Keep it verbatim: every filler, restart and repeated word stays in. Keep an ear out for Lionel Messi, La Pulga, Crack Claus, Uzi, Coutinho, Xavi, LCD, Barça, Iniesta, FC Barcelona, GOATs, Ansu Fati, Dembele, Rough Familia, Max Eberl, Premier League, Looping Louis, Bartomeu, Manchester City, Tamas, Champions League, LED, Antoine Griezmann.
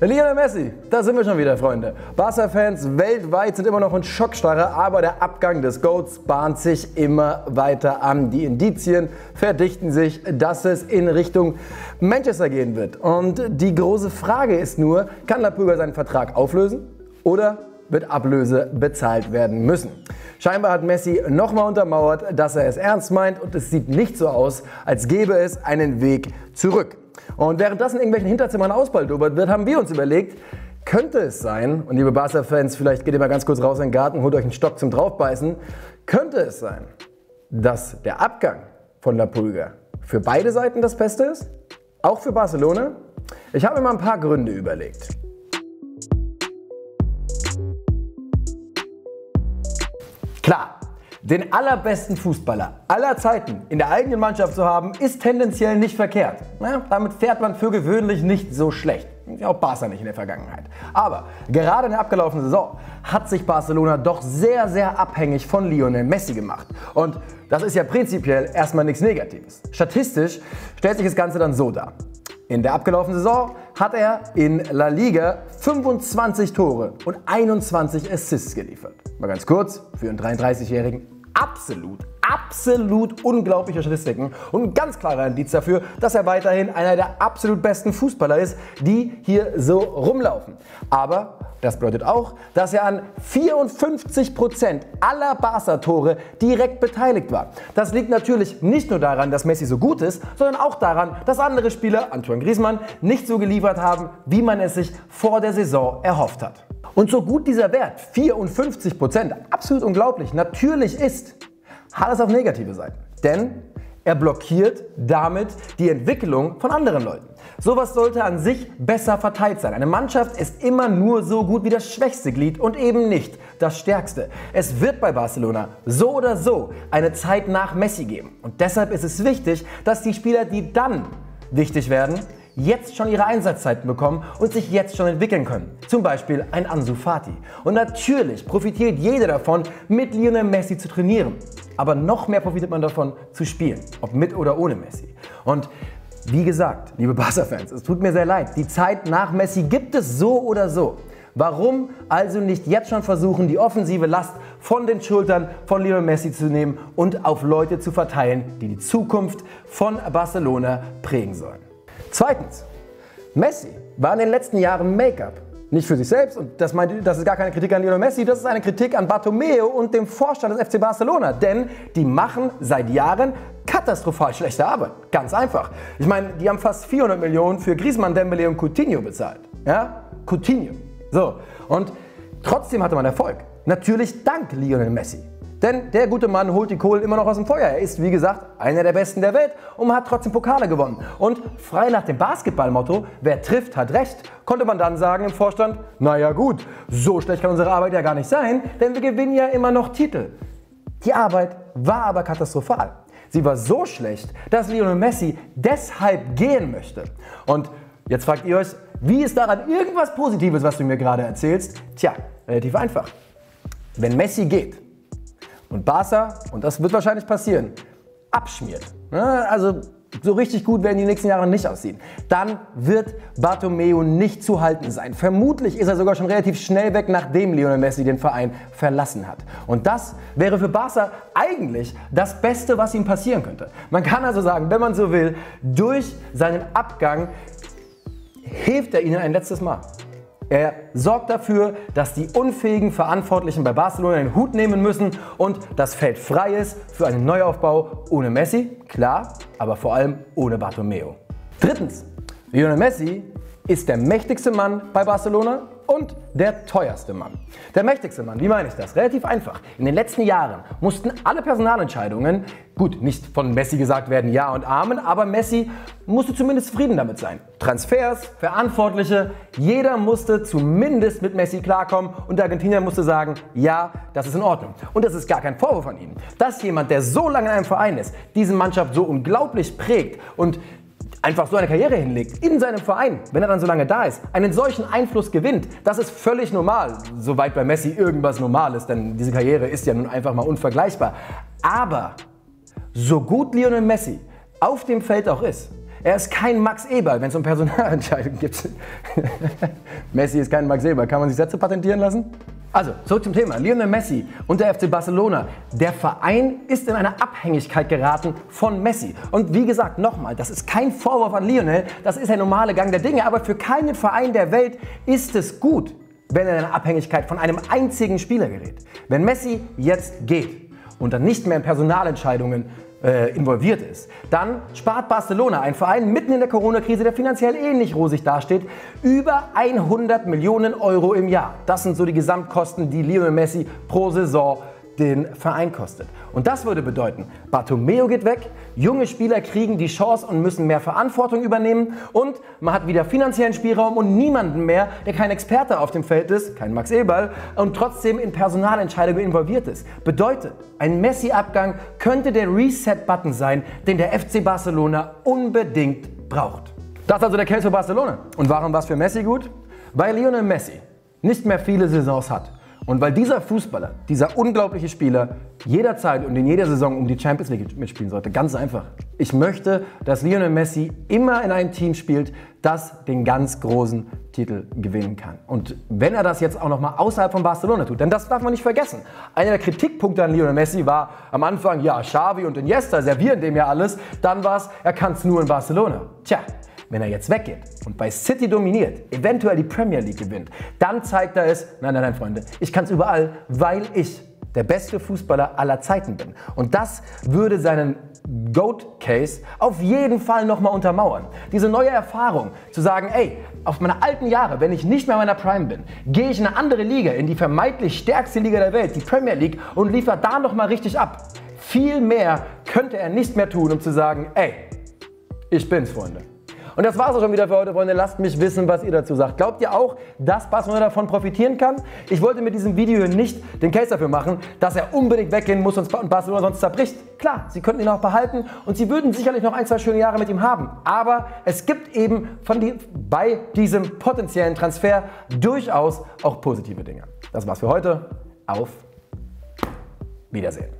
Lionel Messi, da sind wir schon wieder, Freunde. Barca-Fans weltweit sind immer noch in Schockstarre, aber der Abgang des Goats bahnt sich immer weiter an. Die Indizien verdichten sich, dass es in Richtung Manchester gehen wird. Und die große Frage ist nur, kann La Pulga seinen Vertrag auflösen oder wird Ablöse bezahlt werden müssen? Scheinbar hat Messi nochmal untermauert, dass er es ernst meint, und es sieht nicht so aus, als gäbe es einen Weg zurück. Und während das in irgendwelchen Hinterzimmern ausbaldobert wird, haben wir uns überlegt, könnte es sein, und liebe Barca-Fans, vielleicht geht ihr mal ganz kurz raus in den Garten, holt euch einen Stock zum Draufbeißen, könnte es sein, dass der Abgang von La Pulga für beide Seiten das Beste ist? Auch für Barcelona? Ich habe mir mal ein paar Gründe überlegt. Klar. Den allerbesten Fußballer aller Zeiten in der eigenen Mannschaft zu haben, ist tendenziell nicht verkehrt. Na, damit fährt man für gewöhnlich nicht so schlecht. Auch Barca nicht in der Vergangenheit. Aber gerade in der abgelaufenen Saison hat sich Barcelona doch sehr, sehr abhängig von Lionel Messi gemacht. Und das ist ja prinzipiell erstmal nichts Negatives. Statistisch stellt sich das Ganze dann so dar. In der abgelaufenen Saison hat er in La Liga fünfundzwanzig Tore und einundzwanzig Assists geliefert. Mal ganz kurz, für einen dreiunddreißigjährigen absolut, absolut unglaubliche Statistiken und ein ganz klarer Indiz dafür, dass er weiterhin einer der absolut besten Fußballer ist, die hier so rumlaufen. Aber das bedeutet auch, dass er an vierundfünfzig Prozent aller Barca-Tore direkt beteiligt war. Das liegt natürlich nicht nur daran, dass Messi so gut ist, sondern auch daran, dass andere Spieler, Antoine Griezmann, nicht so geliefert haben, wie man es sich vor der Saison erhofft hat. Und so gut dieser Wert, vierundfünfzig Prozent, absolut unglaublich, natürlich ist, hat es auch negative Seiten. Denn er blockiert damit die Entwicklung von anderen Leuten. Sowas sollte an sich besser verteilt sein. Eine Mannschaft ist immer nur so gut wie das schwächste Glied und eben nicht das stärkste. Es wird bei Barcelona so oder so eine Zeit nach Messi geben. Und deshalb ist es wichtig, dass die Spieler, die dann wichtig werden, jetzt schon ihre Einsatzzeiten bekommen und sich jetzt schon entwickeln können. Zum Beispiel ein Ansu Fati. Und natürlich profitiert jeder davon, mit Lionel Messi zu trainieren. Aber noch mehr profitiert man davon, zu spielen. Ob mit oder ohne Messi. Und wie gesagt, liebe Barca-Fans, es tut mir sehr leid. Die Zeit nach Messi gibt es so oder so. Warum also nicht jetzt schon versuchen, die offensive Last von den Schultern von Lionel Messi zu nehmen und auf Leute zu verteilen, die die Zukunft von Barcelona prägen sollen? Zweitens, Messi war in den letzten Jahren Make-up. Nicht für sich selbst, und das, meint, das ist gar keine Kritik an Lionel Messi, das ist eine Kritik an Bartomeu und dem Vorstand des F C Barcelona, denn die machen seit Jahren katastrophal schlechte Arbeit. Ganz einfach. Ich meine, die haben fast vierhundert Millionen für Griezmann, Dembele und Coutinho bezahlt. Ja? Coutinho. So. Und trotzdem hatte man Erfolg. Natürlich dank Lionel Messi. Denn der gute Mann holt die Kohlen immer noch aus dem Feuer. Er ist, wie gesagt, einer der Besten der Welt und man hat trotzdem Pokale gewonnen. Und frei nach dem Basketballmotto, wer trifft, hat recht, konnte man dann sagen im Vorstand, naja gut, so schlecht kann unsere Arbeit ja gar nicht sein, denn wir gewinnen ja immer noch Titel. Die Arbeit war aber katastrophal. Sie war so schlecht, dass Lionel Messi deshalb gehen möchte. Und jetzt fragt ihr euch, wie ist daran irgendwas Positives, was du mir gerade erzählst? Tja, relativ einfach. Wenn Messi geht und Barca, und das wird wahrscheinlich passieren, abschmiert, also so richtig gut werden die nächsten Jahre nicht aussehen, dann wird Bartomeu nicht zu halten sein. Vermutlich ist er sogar schon relativ schnell weg, nachdem Lionel Messi den Verein verlassen hat. Und das wäre für Barca eigentlich das Beste, was ihm passieren könnte. Man kann also sagen, wenn man so will, durch seinen Abgang hilft er ihnen ein letztes Mal. Er sorgt dafür, dass die unfähigen Verantwortlichen bei Barcelona den Hut nehmen müssen und das Feld frei ist für einen Neuaufbau ohne Messi, klar, aber vor allem ohne Bartomeu. Drittens, Lionel Messi ist der mächtigste Mann bei Barcelona und der teuerste Mann. Der mächtigste Mann, wie meine ich das? Relativ einfach. In den letzten Jahren mussten alle Personalentscheidungen, gut, nicht von Messi gesagt werden, ja und Amen, aber Messi musste zumindest zufrieden damit sein. Transfers, Verantwortliche, jeder musste zumindest mit Messi klarkommen und der Argentinier musste sagen, ja, das ist in Ordnung. Und das ist gar kein Vorwurf an ihm. Dass jemand, der so lange in einem Verein ist, diese Mannschaft so unglaublich prägt und einfach so eine Karriere hinlegt, in seinem Verein, wenn er dann so lange da ist, einen solchen Einfluss gewinnt, das ist völlig normal, soweit bei Messi irgendwas normal ist, denn diese Karriere ist ja nun einfach mal unvergleichbar. Aber so gut Lionel Messi auf dem Feld auch ist, Er ist kein Max Eberl, wenn es um Personalentscheidungen geht. Messi ist kein Max Eberl. Kann man sich Sätze patentieren lassen? Also, zurück zum Thema. Lionel Messi und der F C Barcelona. Der Verein ist in eine Abhängigkeit geraten von Messi. Und wie gesagt, nochmal, das ist kein Vorwurf an Lionel, das ist der normale Gang der Dinge. Aber für keinen Verein der Welt ist es gut, wenn er in eine Abhängigkeit von einem einzigen Spieler gerät. Wenn Messi jetzt geht und dann nicht mehr in Personalentscheidungen äh, involviert ist, dann spart Barcelona, ein Verein mitten in der Corona-Krise, der finanziell ähnlich rosig dasteht, über hundert Millionen Euro im Jahr. Das sind so die Gesamtkosten, die Lionel Messi pro Saison den Verein kostet. Und das würde bedeuten, Bartomeu geht weg, junge Spieler kriegen die Chance und müssen mehr Verantwortung übernehmen und man hat wieder finanziellen Spielraum und niemanden mehr, der kein Experte auf dem Feld ist, kein Max Eberl, und trotzdem in Personalentscheidungen involviert ist. Bedeutet, ein Messi-Abgang könnte der Reset-Button sein, den der F C Barcelona unbedingt braucht. Das ist also der Case für Barcelona. Und warum war es für Messi gut? Weil Lionel Messi nicht mehr viele Saisons hat. Und weil dieser Fußballer, dieser unglaubliche Spieler, jederzeit und in jeder Saison um die Champions League mitspielen sollte. Ganz einfach. Ich möchte, dass Lionel Messi immer in einem Team spielt, das den ganz großen Titel gewinnen kann. Und wenn er das jetzt auch nochmal außerhalb von Barcelona tut, denn das darf man nicht vergessen. Einer der Kritikpunkte an Lionel Messi war am Anfang, ja, Xavi und Iniesta servieren dem ja alles. Dann war es, er kann es nur in Barcelona. Tja. Wenn er jetzt weggeht und bei City dominiert, eventuell die Premier League gewinnt, dann zeigt er es, nein, nein, nein, Freunde, ich kann es überall, weil ich der beste Fußballer aller Zeiten bin. Und das würde seinen Goat-Case auf jeden Fall nochmal untermauern. Diese neue Erfahrung, zu sagen, ey, auf meine alten Jahre, wenn ich nicht mehr in meiner Prime bin, gehe ich in eine andere Liga, in die vermeintlich stärkste Liga der Welt, die Premier League, und liefere da nochmal richtig ab. Viel mehr könnte er nicht mehr tun, um zu sagen, ey, ich bin's, Freunde. Und das war's auch schon wieder für heute, Freunde. Lasst mich wissen, was ihr dazu sagt. Glaubt ihr auch, dass Barcelona davon profitieren kann? Ich wollte mit diesem Video hier nicht den Case dafür machen, dass er unbedingt weggehen muss und Barcelona sonst zerbricht. Klar, sie könnten ihn auch behalten und sie würden sicherlich noch ein, zwei schöne Jahre mit ihm haben. Aber es gibt eben von die, bei diesem potenziellen Transfer durchaus auch positive Dinge. Das war's für heute. Auf Wiedersehen.